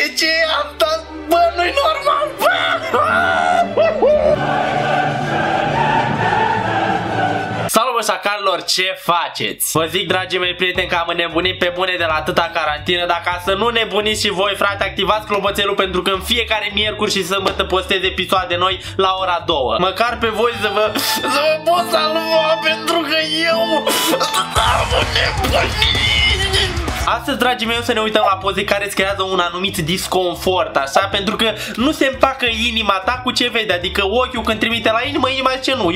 de ce am dat, bă, nu-i normal, bă! Sacarilor, ce faceți? Vă zic, dragii mei prieteni, că am înnebunit pe bune de la atâta carantină. Dar ca să nu nebuniți și voi, frate, activați clopoțelul, pentru că în fiecare miercuri și sâmbătă postez episoade noi la ora 2. Măcar pe voi să vă pot salva, pentru că eu am o nebunie. Astăzi, dragii mei, o să ne uităm la poze care îți creează un anumit disconfort, așa, pentru că nu se împacă inima ta cu ce vede, adică ochiul când trimite la inimă, inima zice nu,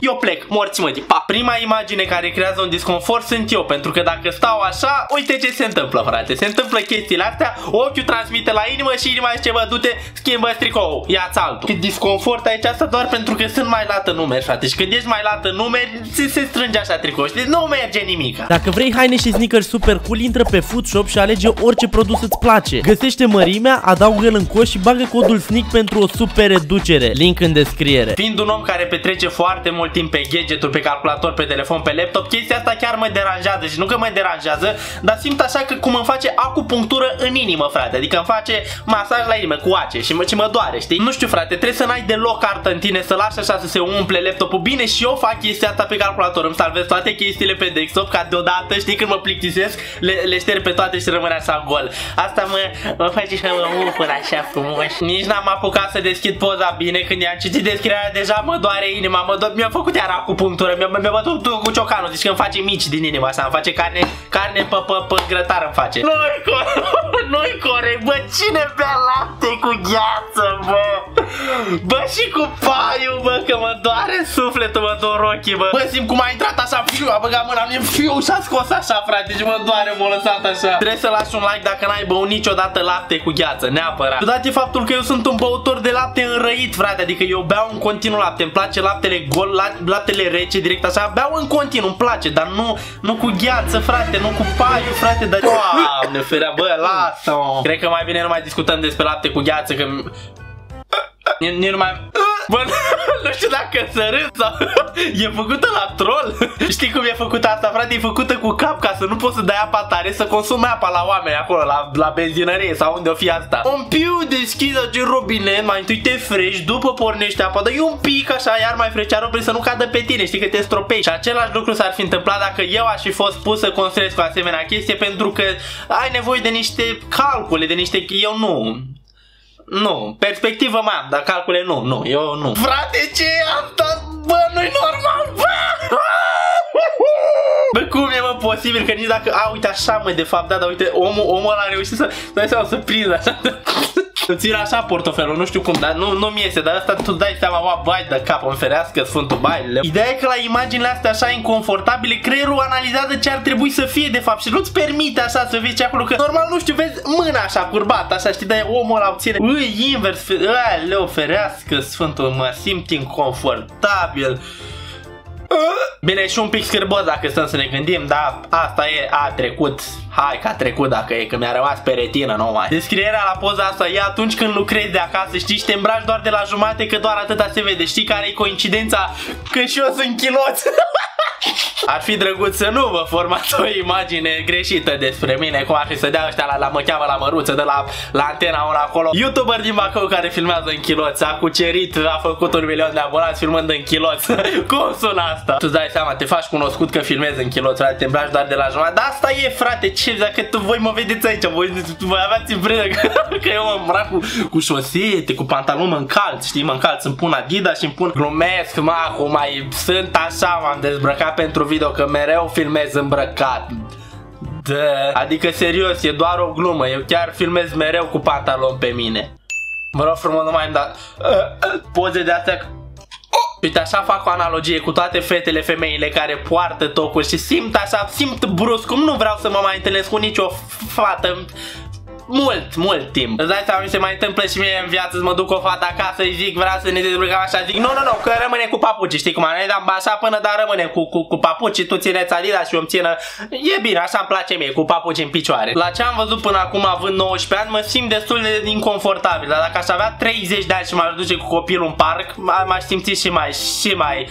eu plec, morți mă, pa. Prima imagine care creează un disconfort sunt eu, pentru că dacă stau așa, uite ce se întâmplă, frate, se întâmplă chestiile astea, ochiul transmite la inimă și inima zice, bă, du-te, schimbă tricou, ia-ți altul. Disconfort aici, asta doar pentru că sunt mai lată numeri, frate, și când ești mai lată numeri, se strânge așa tricou, știi? Nu merge nimic. Dacă vrei haine și sneakers super cool, intră pe Footshop și alege orice produs îți place. Găsește mărimea, adaugă-l în coș și bagă codul SNIK pentru o super reducere. Link în descriere. Fiind un om care petrece foarte mult timp pe gadget-uri, pe calculator, pe telefon, pe laptop, chestia asta chiar mă deranjează și nu că mă deranjează, dar simt așa că cum îmi face acupunctură în inimă, frate. Adică îmi face masaj la inimă cu ace și mă doare, știi? Nu știu, frate, trebuie să n-ai deloc artă în tine, să lași așa să se umple laptopul. Bine, și eu fac chestia asta pe calculator, îmi salvez toate chestiile pe desktop, ca deodată, știi, când mă plictisesc, le șterg pe toate și rămâne așa gol. Asta mă face și mă umflă așa frumos. Nici n-am apucat să deschid poza bine. Când i-am citit descrierea, deja mă doare inima. Mi-a făcut iar acupunctură. Mi-a bătut cu ciocanul. Deci că îmi face mici din inima asta. Îmi face carne pe grătar îmi face. Nu-i corect, bă, cine bea lapte cu gheață, bă? Bă, și cu paiul, bă, că mă doare sufletul, mă doar ochii, bă. Bă, simt cum a intrat așa, fiu, a băgat mâna, fiu, și-a scos așa, frate, și mă doare, m-a lăsat așa. Trebuie să lași un like dacă n-ai băut niciodată lapte cu gheață, neapărat. Ciudat e faptul că eu sunt un băutor de lapte înrăit, frate, adică eu beau în continuu lapte, îmi place laptele gol, laptele rece, direct așa, beau în continuu, îmi place, dar nu cu gheață, frate, nu cu paiul, frate, dar... Doamne ferea, bă, lasă-o. Cred că mai bine nu mai discutăm despre lapte cu gheață, că... Nici nu mai... Bă, nu știu dacă să râd sau... E făcută la troll. Știi cum e făcută asta, frate? E făcută cu cap, ca să nu poți să dai apa tare, să consumi apa la oameni acolo, la benzinărie sau unde o fi asta. Un pic deschizi acel robinet, mai întâi te freci, după pornești apa, dă-i un pic așa, iar mai frecea robinet să nu cadă pe tine, știi, că te stropești. Și același lucru s-ar fi întâmplat dacă eu aș fi fost pus să construiesc o asemenea chestie, pentru că ai nevoie de niște calcule, de niște... Eu nu... Nu, perspectivă mai am, dar calcule nu, eu nu. Frate, ce am dat, bă, nu-i normal, bă! Bă, cum e, mă, posibil că nici dacă... A, uite, așa, mă, de fapt, da, uite, omul ăla a reușit să prindă așa... Îmi țin așa portofelul, nu știu cum, dar nu-mi iese, dar asta tu dai seama, oa, bai de cap, îmi ferească sfântul baile. Ideea e că la imaginile astea așa inconfortabile, creierul analizează ce ar trebui să fie de fapt și nu-ți permite așa să vezi ce acolo, că normal, nu știu, vezi mâna așa curbată, așa, știi, dar omul ăla ține, ui, invers, aleu, ferească sfântul, mă simt inconfortabil. Bine, și un pic scârbos dacă stăm să ne gândim, dar asta e, a trecut, hai că a trecut dacă e, că mi-a rămas pe retină, nu mai. Descrierea la poza asta e atunci când lucrezi de acasă, știi, și te îmbraci doar de la jumate, că doar atâta se vede, știi care e coincidența? Că și eu sunt chiloț. Ar fi drăguț să nu vă formați o imagine greșită despre mine, cum ar fi să dea ăștia la măcheavă, la măruță, de la Antena 1 acolo. YouTuber din Bacău care filmează în chiloți, a cucerit, a făcut 1 milion de abonați filmând în chiloți. Cum sună asta? Tu dai seama, te faci cunoscut că filmezi în chiloți, frate, te îmbraci doar de la jumătate. Dar asta e, frate, ce, dacă voi mă vedeți aici, voi aveați impresia că eu mă îmbrac cu șosete, cu pantaloni, mă încalț, știi, mă încalț, îmi pun Adidas și îmi pun... Glumesc, mă, acum mai sunt așa, m-am dezbrăcat pentru video, că mereu filmez îmbrăcat. Da. Adică serios, e doar o glumă, eu chiar filmez mereu cu pantalon pe mine. Mă rog frumos, nu mai îmi dat poze de astea. Uite, așa fac o analogie cu toate fetele, femeile care poartă tocuri și simt așa, simt brusc, cum nu vreau să mă mai întâlnesc cu nicio fată mult timp. Îți dai seama, mi se mai întâmplă și mie în viață, mă duc o fată acasă, îi zic, vreau să ne dezbrăcăm așa, zic, nu, că rămâne cu papuci, știi cum am zis, dar așa până, dar rămâne cu papuci, tu țineți Adidas și eu îmi țină, e bine, așa îmi place mie, cu papuci în picioare. La ce am văzut până acum, având 19 ani, mă simt destul de inconfortabil, dar dacă aș avea 30 de ani și m-aș duce cu copilul în parc, m-aș simți și mai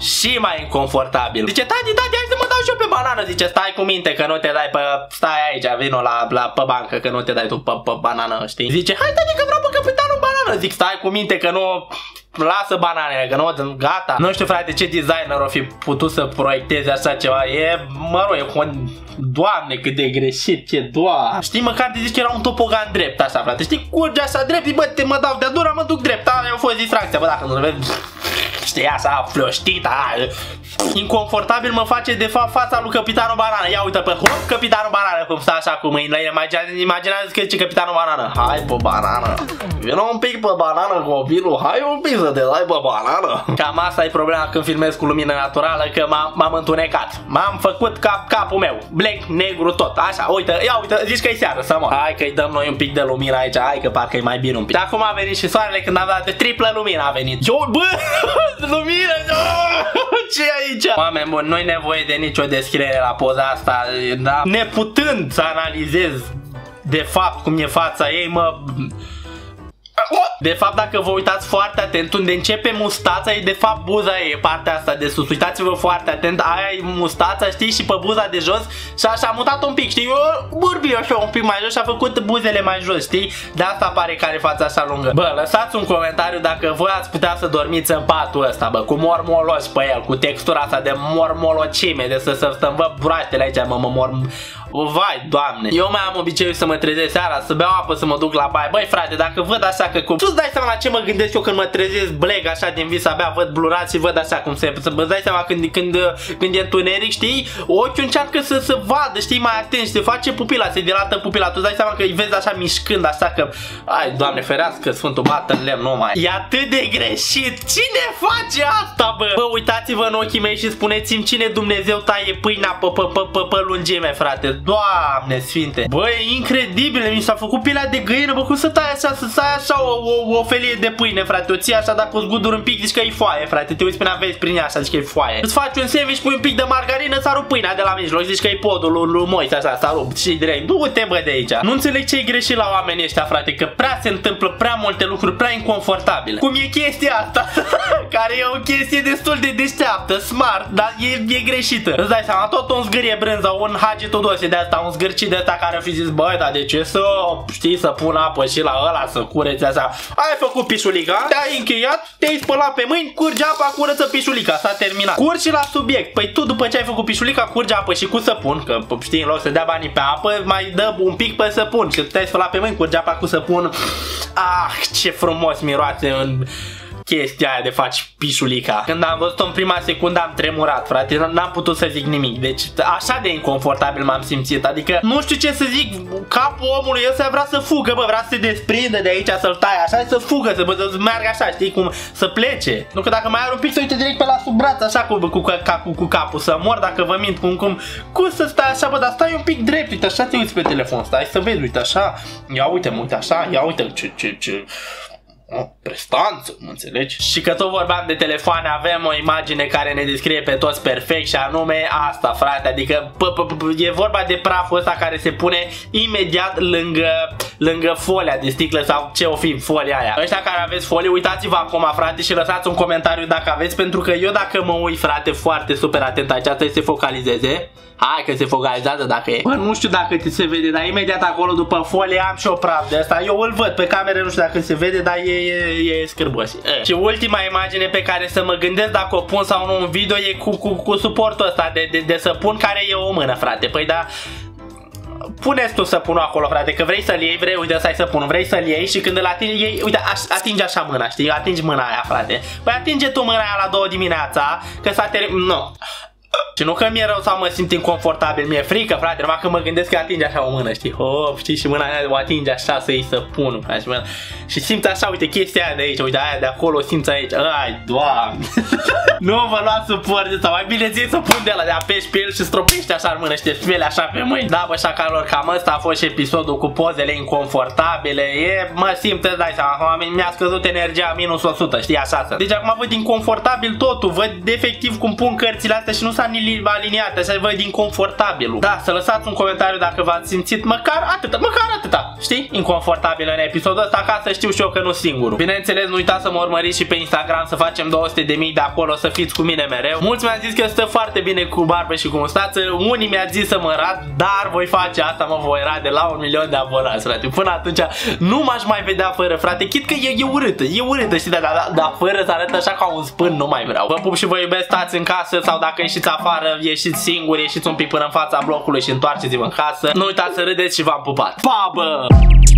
și mai inconfortabil. Zice, tati, tati, hai să mă dau și eu pe banană. Zice, stai cu minte că nu te dai pe... Stai aici, vino la pe bancă, că nu te dai tu pe banană, știi? Zice, hai, tati, că vreau pe capitanul banană. Zic, stai cu minte că nu... Lasă bananele, că nu, gata. Nu știu, frate, ce designer o fi putut să proiecteze așa ceva. E, mă rog, e Doamne, cât de greșit, ce doar. Știi, măcar te zici că era un topogan drept așa, frate. Știi, curge așa drept, zici, bă, te mă dau de-a dura, mă duc drept. A, eu fost distracția, bă, dacă nu-l vezi. Știi, așa, flioștită. Inconfortabil mă face, de fapt, fața lui Capitanul Banană. Ia uite pe hop, Capitanul Banană, cum stă așa cu mâinile. Imaginează-ți că zice Capitanul Banană. Hai pe banană. Vino un pic pe banană, copilul. Hai un pic să te dai pe banană. Cam asta e problema când filmez cu lumină naturală, că m-am întunecat. M-am făcut capul meu. Black, negru, tot. Așa, uite, ia uite, zici că e seară, să mă. Hai că-i dăm noi un pic de lumină aici. Hai că parcă e mai bine un pic. Dar acum a venit și soarele, când am dat de triplă lumină a venit. Eu, bă, lumină, ce aici? Oameni buni, nu-i nevoie de nicio descriere la poza asta, da? Neputând să analizez de fapt cum e fața ei, mă... De fapt, dacă vă uitați foarte atent, unde începe mustața e de fapt buza ei, e partea asta de sus. Uitați-vă foarte atent, aia e mustața, știi, și pe buza de jos și așa a mutat un pic, știi, eu burbi așa un pic mai jos și a făcut buzele mai jos, știi? De asta pare că are fața așa lungă. Bă, lăsați un comentariu dacă voi ați putea să dormiți în patul ăsta, bă, cu mormoloși pe el, cu textura asta de mormolocime, de să stămbă broaștele aici, vai, doamne. Eu mai am obiceiul să mă trezesc seara, să beau apă, să mă duc la baie. Băi, frate, dacă văd așa că cum... Tu-ți dai seama la ce mă gândesc eu când mă trezesc bleg așa din vis, abia văd blurat și văd așa cum se... Îți dai seama când e întuneric, știi? Ochiul încearcă să vadă, știi, mai atent și se face pupila, se dilată pupila. Tu-ți dai seama că îi vezi așa mișcând, așa că... Ai, doamne ferească, sfântul bată în lemn, nu mai... E atât de greșit! Cine face asta, bă? Bă, uitați-vă în ochii mei și spuneți-mi cine Dumnezeu taie pâinea pe lungime, frate. Doamne sfinte. Bă, e incredibil, mi s-a făcut pielea de găină, bă, cum să tai așa, să tai așa o felie de pâine, frate, o ții așa, dacă o zguduri un pic, zici că e foaie, frate, te uiți până vezi prin ea așa, zici că e foaie. Îți faci un sandwich, pui un pic de margarină, s-a rupt pâinea de la mijloc, zici că e podul lui Moise, așa, s-a rupt și direct, du-te, bă, de aici. Nu înțeleg ce e greșit la oamenii ăștia, frate, că prea se întâmplă prea multe lucruri, prea inconfortabile. Cum e chestia asta, care e o chestie destul de deșteaptă, smart, dar e greșită. Îți dai seama, tot un zgârie brânza, un hagetodose de asta, un zgârcit de asta care a fi zis, bă, dar de ce să, știi, să pun apă și la ăla, să cureți așa. Ai făcut pisulica, te-ai încheiat, te-ai spălat pe mâini, curge apa, curăță pisulica, s-a terminat. Curgi și la subiect. Păi tu după ce ai făcut pisulica, curge apă și cu săpun, că știi, în loc să dea banii pe apă, mai dă un pic pe săpun. Că te-ai spălat pe mâini, curge apa cu săpun. Ah, ce frumos miroase în... chestia aia de faci pisulica. Când am văzut-o în prima secundă am tremurat, frate, n-am putut să zic nimic. Deci așa de inconfortabil m-am simțit. Adică nu știu ce să zic, capul omului ăsta vrea să fugă, bă, vrea să se desprinde de aici, să-l tai așa și să fugă, să meargă așa, știi, cum să plece. Nu că dacă mai are un pic să uite direct pe la sub braț, așa cu capul, să mor dacă vă mint, cum să stai așa, bă, dar stai un pic drept, uite așa te uiți pe telefon, stai să vezi, uite așa, ia uite-mă, uite așa, ia uite ce... O prestanță, mă înțelegi? Și că tot vorbeam de telefoane, avem o imagine care ne descrie pe toți perfect și anume asta, frate, adică e vorba de praful ăsta care se pune imediat lângă folia de sticlă sau ce o fi folia aia. Ăștia care aveți folie, uitați-vă acum, frate, și lăsați un comentariu dacă aveți, pentru că eu dacă mă uit, frate, foarte super atent, aceasta e să se focalizeze. Hai că se focalizează dacă e. Bă, nu știu dacă ți se vede, dar imediat acolo după folie am și o praf de asta. Eu îl văd pe cameră, nu știu dacă se vede, dar e scârbos. Și ultima imagine pe care să mă gândesc dacă o pun sau nu în video e cu suportul ăsta de săpun care e o mână, frate. Păi da... Puneți tu săpunul acolo, frate, că vrei să-l iei, uite, ăsta-i săpunul, vrei să-l iei și când îl atingi, iei, uite, atingi așa mâna, știi, atingi mâna aia, frate. Păi atinge tu mâna aia la 2 dimineața, că s-a terminat, nu. Și nu că mi-e rău sau mă simt inconfortabil, mi-e frică, frate, numai că mă gândesc că atinge așa o mână, știi, hop, știi, și mâna aia o atinge așa să iei săpunul, frate, și mâna... Și simți așa, uite, chestia aia de aici, uite, aia de acolo, simți aici, ai, doamne. Nu vă luați suport de sau mai bine zi să pun de la de apeși pe el și stropește așa în mână și te speli așa pe mâini. Da, bă, șacalor, cam ăsta a fost episodul cu pozele inconfortabile. E, mă simt, îți dai seama, mi-a scăzut energia minus 100, știi, așa să... Deci acum văd inconfortabil totul, văd efectiv cum pun cărțile astea și nu s-a nilit aliniate, să vă din confortabilul. Da, să lăsați un comentariu dacă v-ați simțit măcar atâta, știi? Inconfortabil în episodul ăsta, ca să știu și eu că nu singurul. Bineînțeles, nu uitați să mă urmăriți și pe Instagram, să facem 200.000 de acolo, să fiți cu mine mereu. Mulți mi-au zis că stă foarte bine cu barbă și cu mustață, unii mi-au zis să mă rad, dar voi face asta, mă voi rade la 1.000.000 de abonați, frate. Până atunci nu m-aș mai vedea fără, frate, chit că e urâtă, știi, dar fără să arăt așa ca un spân, nu mai vreau. Vă pup și vă iubesc, stați în casă sau dacă ieșiți afară, ieșiți singuri, ieșiți un pic până în fața blocului și întoarceți-vă în casă. Nu uitați să râdeți și v-am pupat. Pa, bă!